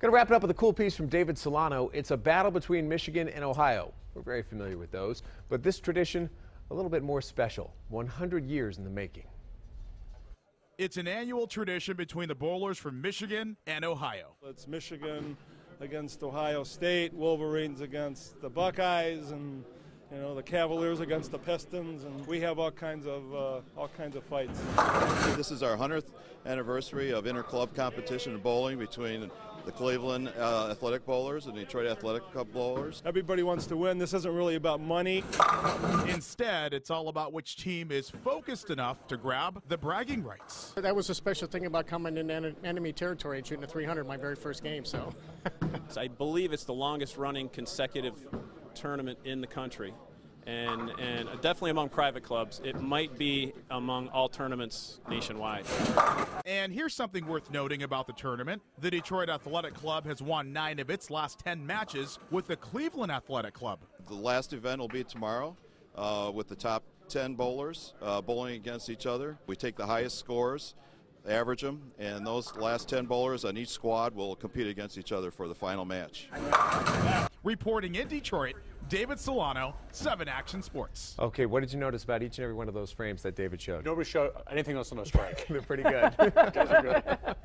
Going to wrap it up with a cool piece from David Solano. It's a battle between Michigan and Ohio. We're very familiar with those, but this tradition a little bit more special. 100 years in the making. It's an annual tradition between the bowlers from Michigan and Ohio. It's Michigan against Ohio State, Wolverines against the Buckeyes, and you know, the Cavaliers against the Pistons, and we have all kinds of fights. This is our 100th anniversary of inter-club competition in bowling between the Cleveland Athletic Bowlers and Detroit Athletic Cup Bowlers. Everybody wants to win. This isn't really about money. Instead, it's all about which team is focused enough to grab the bragging rights. That was a special thing about coming in enemy territory and shooting a 300 my very first game. So, I believe it's the longest-running consecutive tournament in the country, and definitely among private clubs. It might be among all tournaments nationwide. And here's something worth noting about the tournament. The Detroit Athletic Club has won 9 of its last 10 matches with the Cleveland Athletic Club. The last event will be tomorrow with the top 10 bowlers bowling against each other. We take the highest scores, average them, and those last 10 bowlers on each squad will compete against each other for the final match. Reporting in Detroit, David Solano, 7 Action Sports. Okay, what did you notice about each and every one of those frames that David showed? Nobody showed anything else on a strike. They're pretty good. Guys are good.